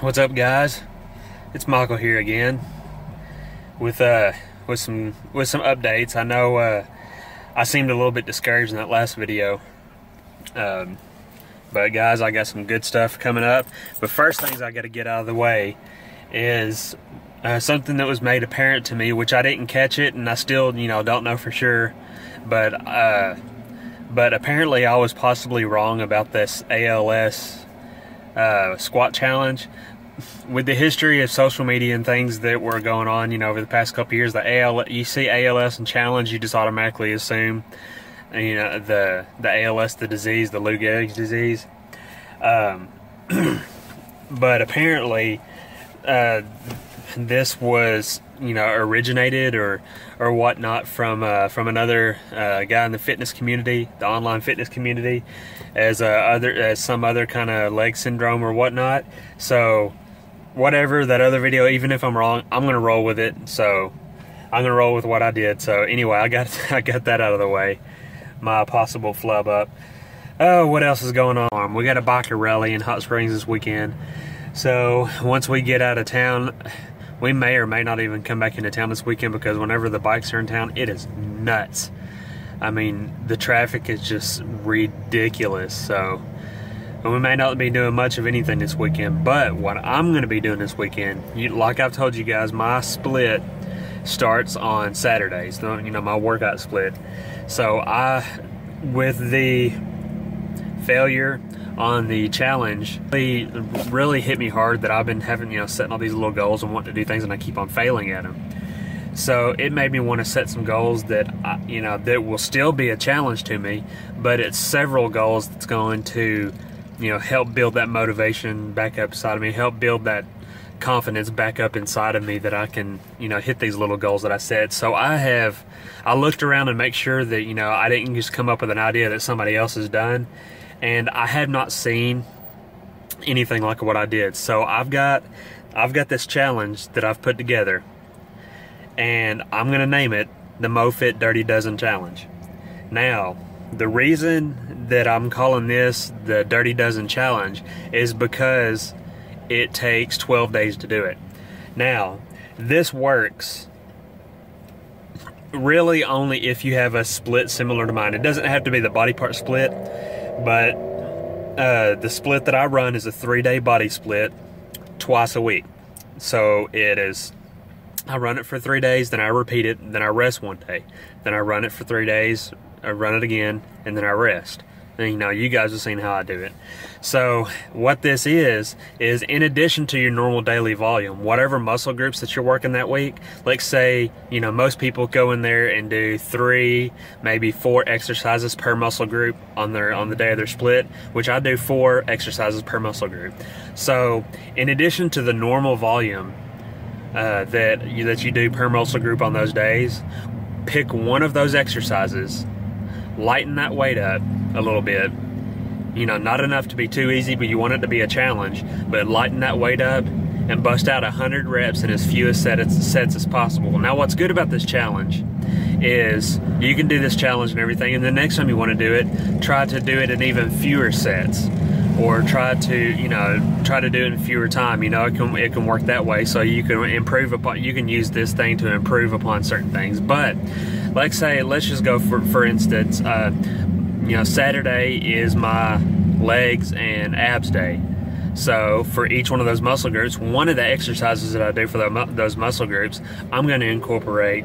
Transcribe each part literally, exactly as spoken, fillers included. What's up, guys? It's Michael here again with uh with some with some updates. I know uh, I seemed a little bit discouraged in that last video, um, but guys, I got some good stuff coming up. But first things I got to get out of the way is uh, something that was made apparent to me, which I didn't catch it, and I still you know don't know for sure, but uh, but apparently I was possibly wrong about this A L S. Uh, squat challenge. With the history of social media and things that were going on, you know, over the past couple years, the A L S, you see A L S and challenge, you just automatically assume, you know, the the A L S, the disease, the Lou Gehrig's disease. Um, but apparently, uh, this was, you know, originated or or whatnot from uh, from another uh, guy in the fitness community, the online fitness community, as uh, other as some other kind of leg syndrome or whatnot. So whatever that other video, even if I'm wrong, I'm gonna roll with it. So I'm gonna roll with what I did. So anyway, I got I got that out of the way. My possible flub up. Oh, what else is going on? We got a biker rally in Hot Springs this weekend. So once we get out of town. We may or may not even come back into town this weekend because whenever the bikes are in town, it is nuts. I mean, the traffic is just ridiculous. So, and we may not be doing much of anything this weekend, but what I'm going to be doing this weekend, you, like I've told you guys, my split starts on Saturdays, you know, my workout split. So I, with the failure on the challenge, really, really hit me hard that I've been having, you know, setting all these little goals and wanting to do things, and I keep on failing at them. So it made me want to set some goals that, I, you know, that will still be a challenge to me, but it's several goals that's going to, you know, help build that motivation back up inside of me, help build that confidence back up inside of me that I can, you know, hit these little goals that I set. So I have, I looked around and make sure that, you know, I didn't just come up with an idea that somebody else has done. And I have not seen anything like what I did. So I've got I've got this challenge that I've put together, and I'm going to name it the MoFit Dirty Dozen Challenge. Now, the reason that I'm calling this the Dirty Dozen Challenge is because it takes twelve days to do it. Now, this works really only if you have a split similar to mine. It doesn't have to be the body part split. But uh, the split that I run is a three-day body split twice a week. So it is, I run it for three days, then I repeat it, then I rest one day. Then I run it for three days, I run it again, and then I rest. And you know, you guys have seen how I do it. So what this is, is in addition to your normal daily volume, whatever muscle groups that you're working that week, like say, you know, most people go in there and do three, maybe four exercises per muscle group on their on the day of their split, which I do four exercises per muscle group. So in addition to the normal volume uh, that, you, that you do per muscle group on those days, pick one of those exercises, lighten that weight up a little bit, you know, not enough to be too easy, but you want it to be a challenge, but lighten that weight up and bust out one hundred reps in as few as sets, sets as possible. Now what's good about this challenge is you can do this challenge and everything, and the next time you want to do it, try to do it in even fewer sets, or try to, you know, try to do it in fewer time. You know, it can, it can work that way, so you can improve upon, you can use this thing to improve upon certain things. But like say, let's just go for, for instance, uh, you know, Saturday is my legs and abs day. So for each one of those muscle groups, one of the exercises that I do for the, those muscle groups, I'm going to incorporate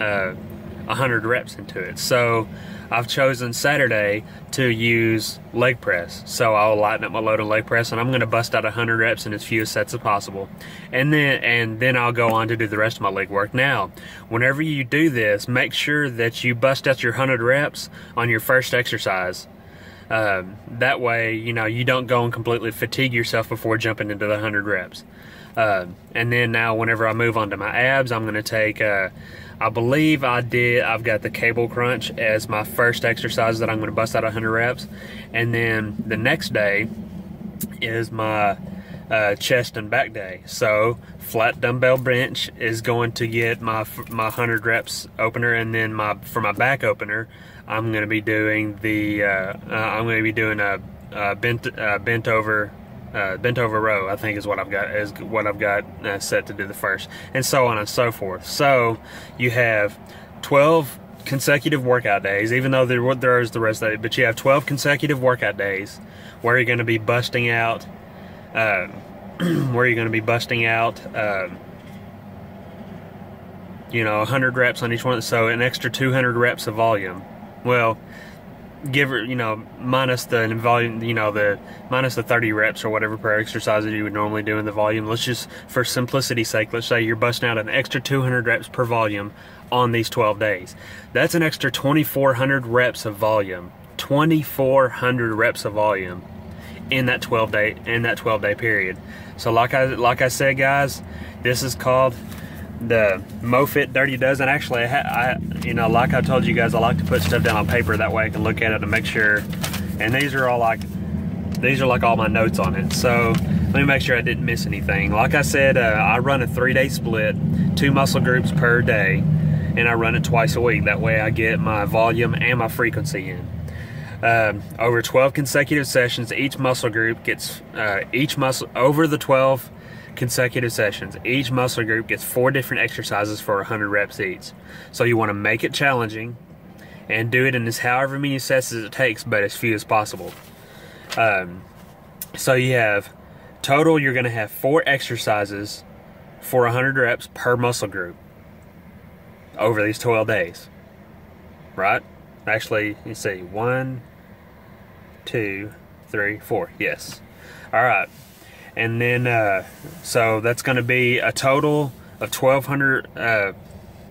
uh, one hundred reps into it. So I've chosen Saturday to use leg press. So I'll lighten up my load of leg press, and I'm going to bust out one hundred reps in as few sets as possible. And then, and then I'll go on to do the rest of my leg work. Now, whenever you do this, make sure that you bust out your one hundred reps on your first exercise. Um, that way, you know, you don't go and completely fatigue yourself before jumping into the one hundred reps. Uh, and then now whenever I move on to my abs, I'm going to take, uh, I believe I did, I've got the cable crunch as my first exercise that I'm going to bust out one hundred reps. And then the next day is my uh, chest and back day. So flat dumbbell bench is going to get my my one hundred reps opener, and then my for my back opener, I'm going to be doing the uh, uh, I'm going to be doing a, a bent uh, bent over uh, bent over row, I think is what I've got is what I've got uh, set to do the first, and so on and so forth. So you have twelve consecutive workout days, even though there there is the rest of it, but you have twelve consecutive workout days where you're going to be busting out, uh, where you're going to be busting out, uh, you know, one hundred reps on each one, so an extra two hundred reps of volume. Well, give or, you know, minus the volume, you know, the minus the thirty reps or whatever per exercise that you would normally do in the volume. Let's just, for simplicity's sake, let's say you're busting out an extra two hundred reps per volume on these twelve days. That's an extra twenty-four hundred reps of volume, twenty-four hundred reps of volume in that twelve day in that twelve day period. So like I like I said, guys, this is called the MoFit Dirty Dozen. Actually, I, I you know, like I told you guys, I like to put stuff down on paper, that way I can look at it and make sure. And these are all like these are like all my notes on it. So let me make sure I didn't miss anything. Like I said, uh, I run a three-day split, two muscle groups per day. And I run it twice a week. That way I get my volume and my frequency in. Um, over twelve consecutive sessions, each muscle group gets uh, each muscle over the twelve consecutive sessions. Each muscle group gets four different exercises for one hundred reps each. So you want to make it challenging and do it in as however many sets as it takes, but as few as possible. Um, so you have total. You're going to have four exercises for one hundred reps per muscle group over these twelve days, right? Actually, you see, one, two, three, four. Yes. All right. And then, uh, so that's going to be a total of twelve hundred, uh,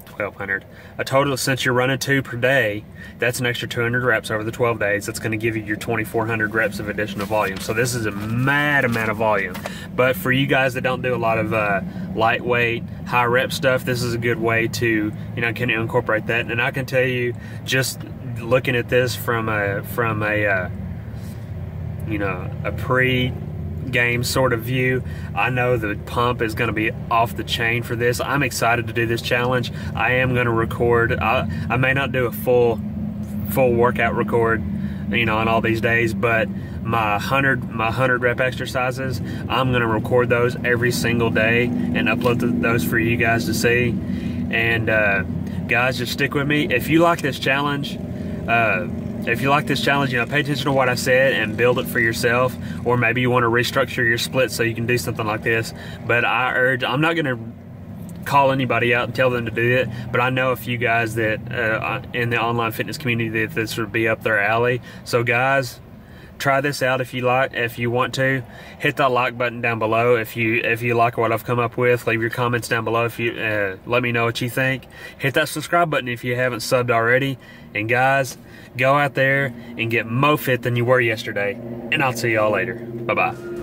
twelve hundred, a total, since you're running two per day, that's an extra two hundred reps over the twelve days. That's going to give you your twenty-four hundred reps of additional volume. So this is a mad amount of volume. But for you guys that don't do a lot of uh, lightweight, high rep stuff, this is a good way to, you know, can incorporate that. And I can tell you, just looking at this from a, from a, uh, you know, a pre game sort of view, I know the pump is going to be off the chain for this. I'm excited to do this challenge. I am going to record. I, I may not do a full full workout record, you know, on all these days, but my hundred my hundred rep exercises, I'm going to record those every single day and upload th those for you guys to see. And uh, guys, just stick with me. If you like this challenge, uh, If you like this challenge, you know, pay attention to what I said and build it for yourself. Or maybe you want to restructure your split so you can do something like this. But I urge, I'm not going to call anybody out and tell them to do it. But I know a few guys that uh, in the online fitness community that this would be up their alley. So guys, try this out if you like, if you want to. Hit that like button down below if you if you like what I've come up with. Leave your comments down below if you uh, let me know what you think. Hit that subscribe button if you haven't subbed already. And guys, go out there and get MoFit than you were yesterday. And I'll see y'all later. Bye bye.